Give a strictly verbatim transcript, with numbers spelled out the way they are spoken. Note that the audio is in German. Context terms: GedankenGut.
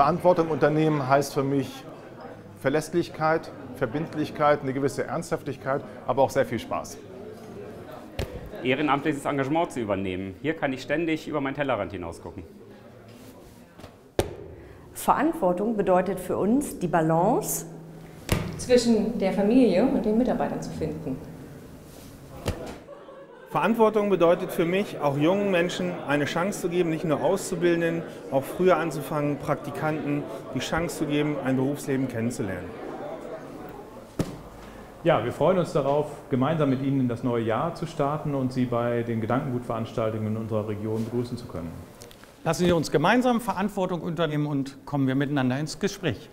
Verantwortung unternehmen heißt für mich Verlässlichkeit, Verbindlichkeit, eine gewisse Ernsthaftigkeit, aber auch sehr viel Spaß. Ehrenamtliches Engagement zu übernehmen. Hier kann ich ständig über meinen Tellerrand hinausgucken. Verantwortung bedeutet für uns, die Balance zwischen der Familie und den Mitarbeitern zu finden. Verantwortung bedeutet für mich, auch jungen Menschen eine Chance zu geben, nicht nur Auszubildenden, auch früher anzufangen, Praktikanten die Chance zu geben, ein Berufsleben kennenzulernen. Ja, wir freuen uns darauf, gemeinsam mit Ihnen in das neue Jahr zu starten und Sie bei den Gedankengutveranstaltungen in unserer Region begrüßen zu können. Lassen Sie uns gemeinsam Verantwortung unternehmen und kommen wir miteinander ins Gespräch.